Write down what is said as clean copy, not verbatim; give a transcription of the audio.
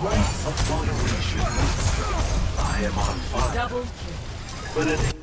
right of moderation. I am on fire. Double kill. But